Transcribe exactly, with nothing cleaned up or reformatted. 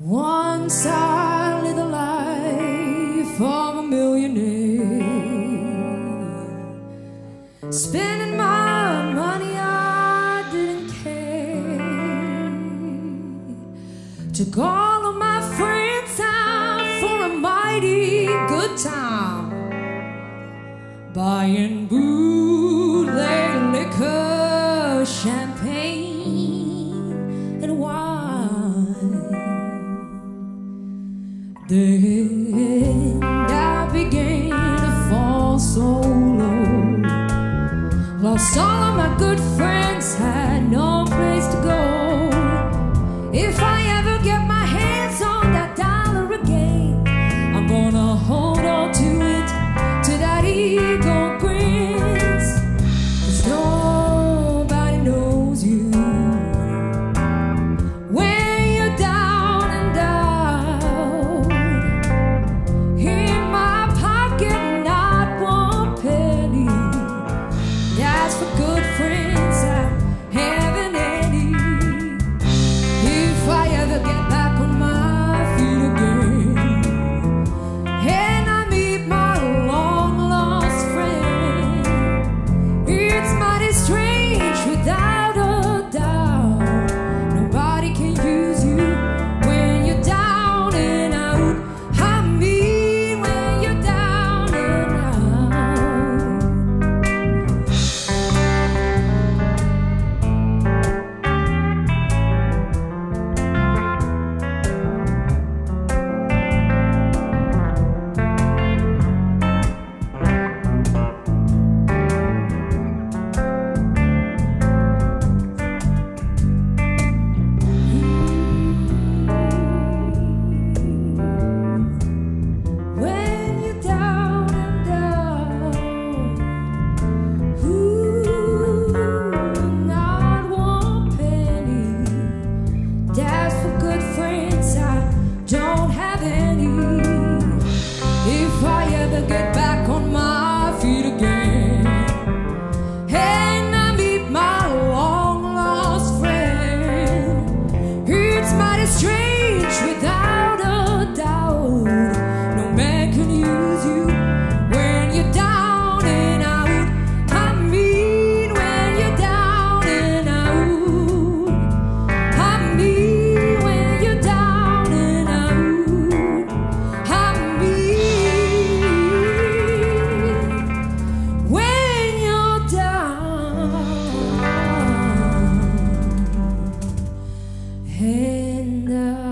Once I lived the life of a millionaire, spending my money I didn't care. Took all of my friends out for a mighty good time, buying bootleg liquor, champagne, and wine. Then I began to fall so low, lost all of my good friends, had no place to go. If I ever get my hands on that dollar again, I'm gonna hold on to it, to that ego grins, 'cause nobody knows you when you're down and out. And now